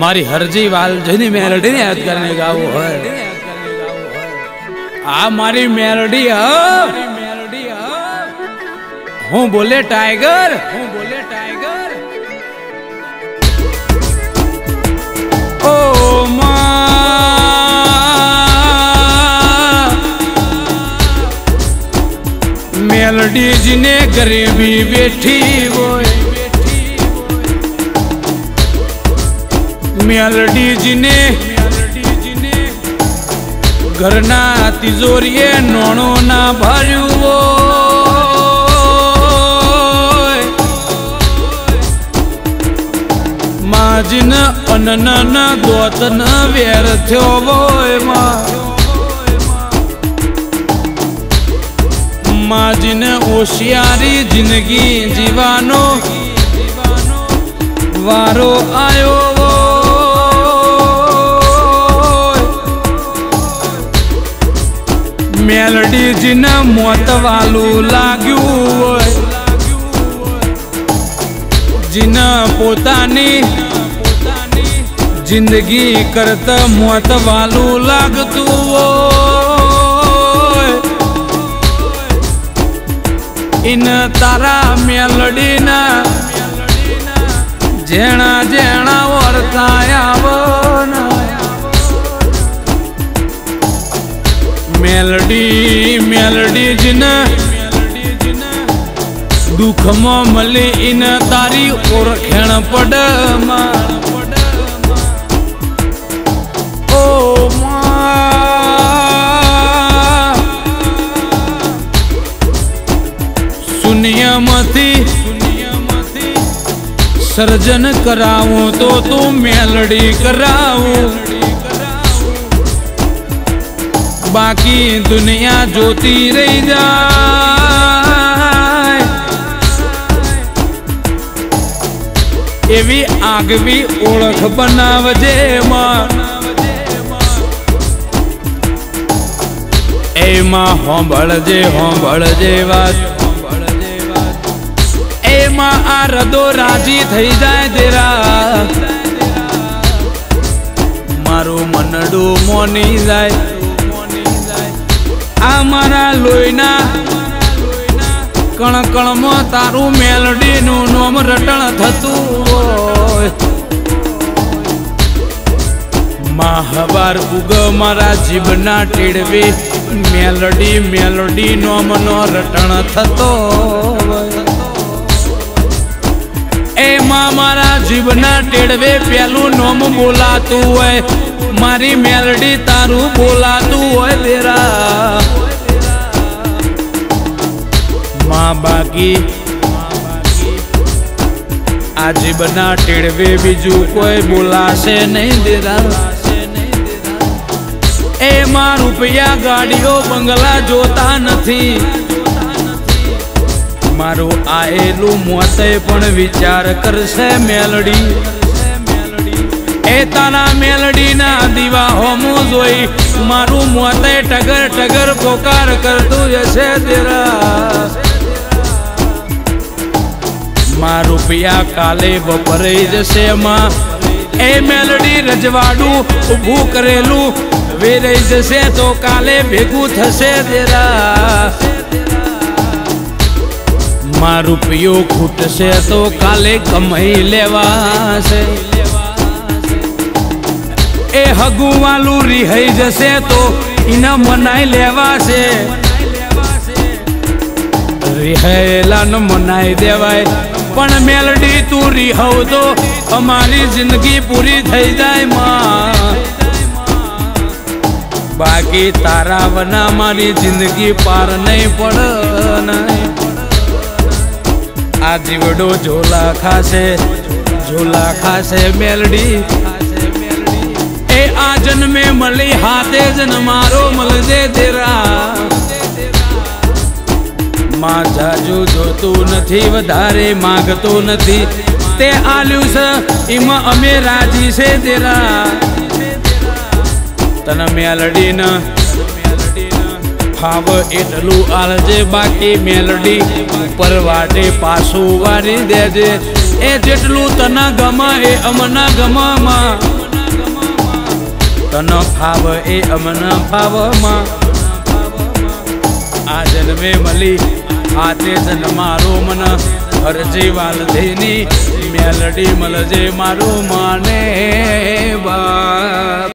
मारी हरजी वाल जनी मेलोडी ने याद करने का वो है आ मारी मेलोडी हूँ बोले टाइगर ओ मां मेलोडी जिने गरीबी बैठी वो मेलोडी जिने घरना तिजोरीए नोणो ना भरू वो माजिन अन्न न दोतन वेर थो वोय माजिन होशियारी जिंदगी जीवानो वारो आयो मेलोडी जिन मौत वालू लाग्यू जिन पोतानी जिंदगी करता मौत वालू लागतू इन तारा मेलोडी ना जेना जेना वर्ताया वना मेलोडी मेलोडी जिन दुख में मले इन तारी ओरखेण पड़ ओ मां सुनिया मती सर्जन कराऊं तो तू मेलोडी कराऊं बाकी दुनिया जोती रही जा एवी आगवी ओळख बनावजे मां होंभळजे वात ए मां आ हृदो राजी थई जाय देरा मारू मनडू मोनी जाय आ मारा लोईना कण कण में तारू मेलोडी नु नोम रटण थतू महावार उग मारा जीवना टेड़वे मेलोडी मेलोडी नोम नो रटण थतो ए मां मारा जीवना टेड़वे पेलू नोम बोलातू होय मारी मेलोडी तारू बोलातू होय तेरा मां बाकी आज बना टेड़वे बीजू कोई बोलाशे नहीं देरा ए मां रुपया गाड़ियों बंगला जोता नहीं मारो आएलू मोते पण विचार करशे मेलोडी ए तारा मेलोडी ना दीवा होमू जोई मारू मोते टगर टगर पोकार करतू जशे तेरा मां रुपया काले वपराई जशे मां ए मेलोडी रजवाडू उभू करेलू वेराई जशे तो काले भेगू थशे तेरा मां रुपयो खूटशे तो काले कमाई लेवाशे ए हगू वालू रिहाई जशे तो इना मनाई लेवाशे रिहेला न मनाई देवाय पण मेलोडी तू रिहव तो हमारी जिंदगी पूरी थई जाए मां बाकी तारा वना मारी जिंदगी पार नहीं पड़ना आ जीवड़ो झोला खासे मेलोडी ए आ जन्मे मली हाथे जन मारो मलजे तेरा मां जाजू जोतू नथी वधारे मागतो नथी ते आल्यू से इमा अमे राजी से तेरा तने मेलोडी न फाव एटलू आलजे बाकी मेलोडी ऊपर वाटे पासू वारी देजे ए जेटलू तना गमा ए अमना गमा मा तनो भाव ए अमना भाव मा आ जन्मे मली आते जन मारो मन हरजी वाल धीनी मेलडी मलजे मारो माने बाप।